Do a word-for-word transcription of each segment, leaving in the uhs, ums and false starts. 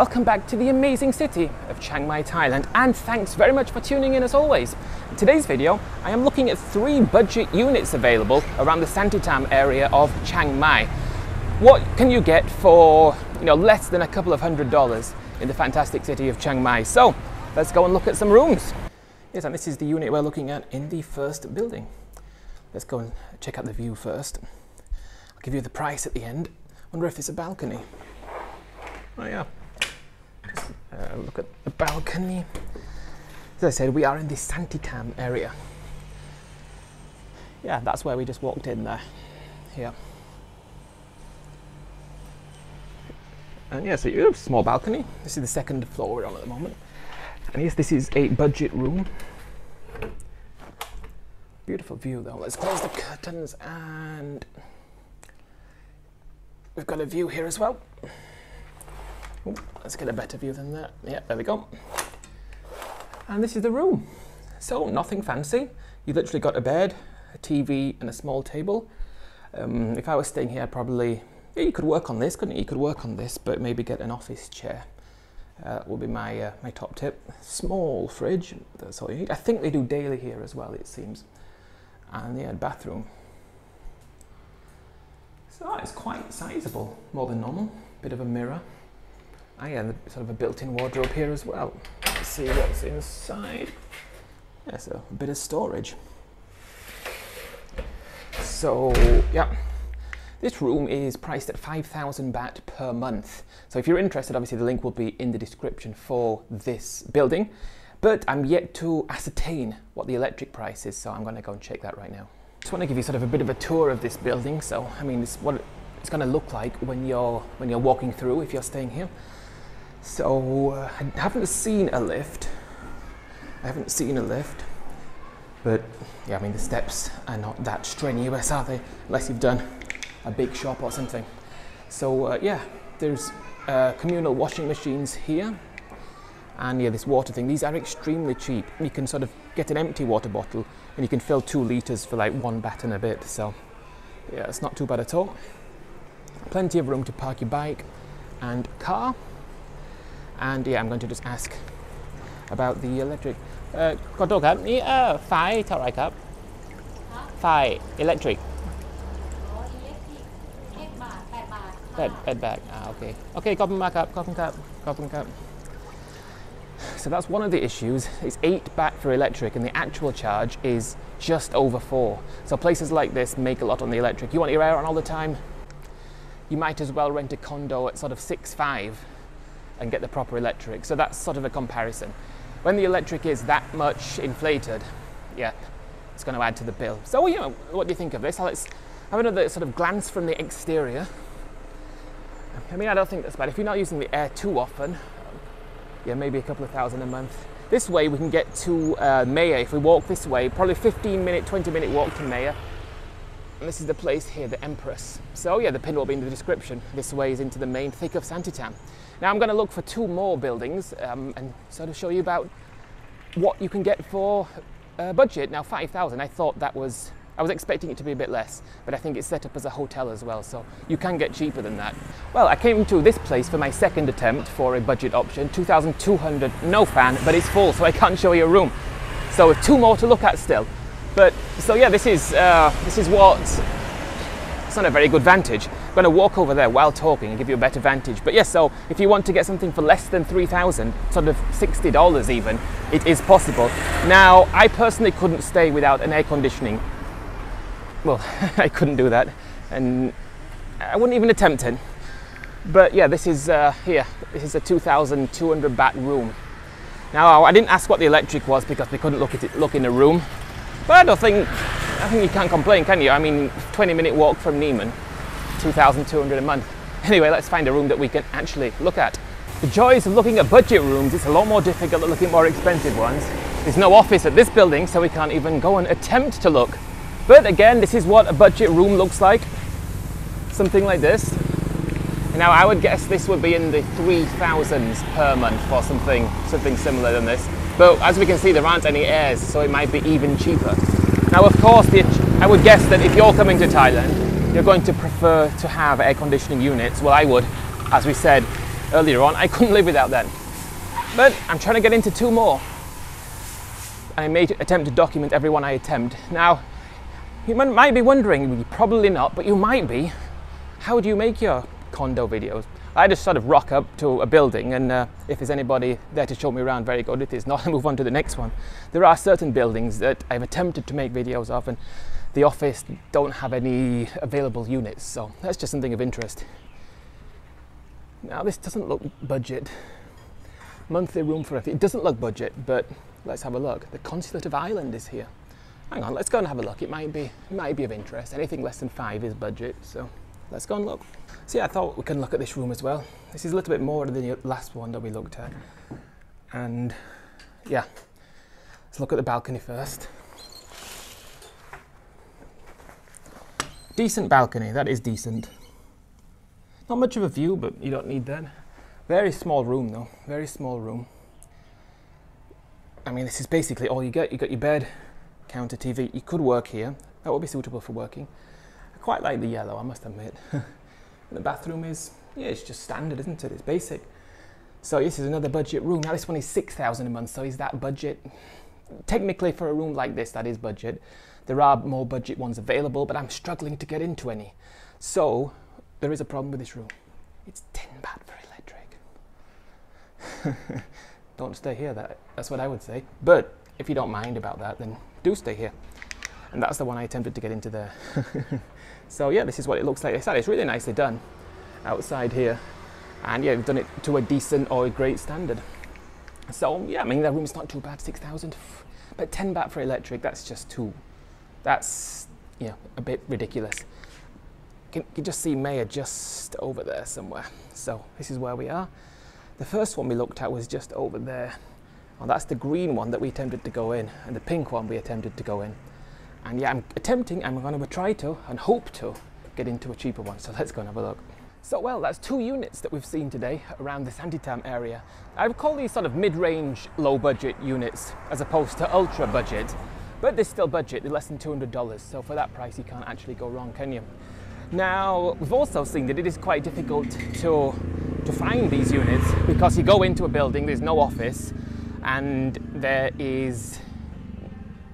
Welcome back to the amazing city of Chiang Mai, Thailand, and thanks very much for tuning in as always. In today's video, I am looking at three budget units available around the Santitham area of Chiang Mai. What can you get for, you know, less than a couple of hundred dollars in the fantastic city of Chiang Mai? So let's go and look at some rooms. Yes, and this is the unit we're looking at in the first building. Let's go and check out the view first. I'll give you the price at the end. Wonder if it's a balcony. Oh yeah. Just, uh, look at the balcony. As I said, we are in the Santitham area. Yeah, that's where we just walked in there. Yeah. And yeah, so you have a small balcony. This is the second floor we're on at the moment. And yes, this is a budget room. Beautiful view though. Let's close the curtains and we've got a view here as well. Ooh, let's get a better view than that. Yeah, there we go. And this is the room. So nothing fancy. You literally got a bed, a T V and a small table. Um, if I was staying here, I'd probably, yeah, you could work on this, couldn't you? You could work on this, but maybe get an office chair. Uh, that would be my, uh, my top tip. Small fridge, that's all you need. I think they do daily here as well, it seems. And yeah, bathroom. So it's quite sizable, more than normal. Bit of a mirror. Ah yeah, and the, sort of a built-in wardrobe here as well. Let's see what's inside. Yeah, so a bit of storage. So, yeah. This room is priced at five thousand baht per month. So if you're interested, obviously the link will be in the description for this building. But I'm yet to ascertain what the electric price is, so I'm going to go and check that right now. Just want to give you sort of a bit of a tour of this building. So, I mean, it's what it's going to look like when you're, when you're walking through, if you're staying here. So uh, I haven't seen a lift, I haven't seen a lift, but yeah, I mean the steps are not that strenuous, are they? Unless you've done a big shop or something. So uh, yeah, there's uh, communal washing machines here, and yeah, this water thing. These are extremely cheap. You can sort of get an empty water bottle and you can fill two litres for like one baht and a bit. So yeah, it's not too bad at all. Plenty of room to park your bike and car. And yeah, I'm going to just ask about the electric. Uh, five electric. eight baht. Ah, okay. Okay, so that's one of the issues. It's eight baht for electric and the actual charge is just over four. So places like this make a lot on the electric. You want your air on all the time? You might as well rent a condo at sort of six five. And get the proper electric. So that's sort of a comparison. When the electric is that much inflated, yeah, it's going to add to the bill. So, you know, what do you think of this? Let's have another sort of glance from the exterior. I mean, I don't think that's bad. If you're not using the air too often, yeah, maybe a couple of thousand a month. This way we can get to uh, Maya. If we walk this way, probably fifteen minute, twenty minute walk to Maya. And this is the place here, the Empress. So yeah, the pin will be in the description. This way is into the main thick of Santitham. Now I'm going to look for two more buildings um, and sort of show you about what you can get for a budget. Now five thousand, I thought that was, I was expecting it to be a bit less, but I think it's set up as a hotel as well, so you can get cheaper than that. Well, I came to this place for my second attempt for a budget option, two thousand two hundred, no fan, but it's full, so I can't show you a room. So two more to look at still. But so yeah, this is uh, this is what, it's not a very good vantage. I'm going to walk over there while talking and give you a better vantage. But yes, yeah, so if you want to get something for less than three thousand, sort of sixty dollars even, it is possible. Now, I personally couldn't stay without an air conditioning. Well, I couldn't do that, and I wouldn't even attempt it. But yeah, this is uh, here. This is a two thousand two hundred baht room. Now, I didn't ask what the electric was because we couldn't look at it, look in a room. But I don't think, I think you can't complain, can you? I mean, twenty minute walk from Neiman, two thousand two hundred a month. Anyway, let's find a room that we can actually look at. The joys of looking at budget rooms, it's a lot more difficult than looking at more expensive ones. There's no office at this building, so we can't even go and attempt to look. But again, this is what a budget room looks like. Something like this. Now, I would guess this would be in the three thousands per month or something, something similar than this. But as we can see, there aren't any airs, so it might be even cheaper. Now, of course, the, I would guess that if you're coming to Thailand, you're going to prefer to have air conditioning units. Well, I would, as we said, earlier on. I couldn't live without them. But I'm trying to get into two more. I may attempt to document every one I attempt. Now, you might be wondering, probably not, but you might be, how do you make your condo videos? I just sort of rock up to a building, and uh, if there's anybody there to show me around, very good. If there's not, I move on to the next one. There are certain buildings that I've attempted to make videos of, and the office don't have any available units, so that's just something of interest. Now, this doesn't look budget. Monthly room for a fee. It doesn't look budget, but let's have a look. The Consulate of Ireland is here. Hang on, let's go and have a look. It might be, it might be of interest. Anything less than five is budget, so let's go and look. See, I thought we can look at this room as well. This is a little bit more than the last one that we looked at. And yeah, let's look at the balcony first. Decent balcony, that is decent. Not much of a view, but you don't need that. Very small room though, very small room. I mean, this is basically all you get. You got your bed, counter T V. You could work here. That would be suitable for working. I quite like the yellow, I must admit. And the bathroom is, yeah, it's just standard, isn't it? It's basic. So this is another budget room. Now this one is six thousand a month, so is that budget? Technically for a room like this, that is budget. There are more budget ones available, but I'm struggling to get into any. So there is a problem with this room. It's tin bad for electric. Don't stay here, that, that's what I would say. But if you don't mind about that, then do stay here. And that's the one I attempted to get into there. So yeah, this is what it looks like outside. It's really nicely done outside here. And yeah, we've done it to a decent or a great standard. So yeah, I mean, that room's not too bad, six thousand. But ten baht for electric, that's just too, that's, yeah, a bit ridiculous. You can just see Maya just over there somewhere. So this is where we are. The first one we looked at was just over there. Oh, that's the green one that we attempted to go in, and the pink one we attempted to go in. And yeah, I'm attempting, I'm going to try to and hope to get into a cheaper one. So let's go and have a look. So well, that's two units that we've seen today around the Santitham area. I would call these sort of mid-range, low-budget units as opposed to ultra-budget. But they're still budget, they're less than two hundred dollars. So for that price, you can't actually go wrong, can you? Now, we've also seen that it is quite difficult to to find these units, because you go into a building, there's no office and there is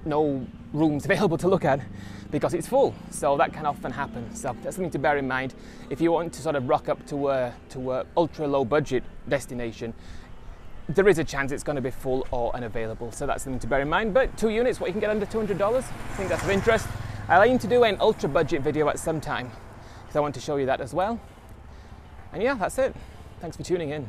no rooms available to look at because it's full. So that can often happen. So that's something to bear in mind. If you want to sort of rock up to a, to a ultra low budget destination, there is a chance it's going to be full or unavailable. So that's something to bear in mind. But two units, what you can get under two hundred dollars, I think that's of interest. I'll aim to do an ultra budget video at some time because I want to show you that as well. And yeah, that's it. Thanks for tuning in.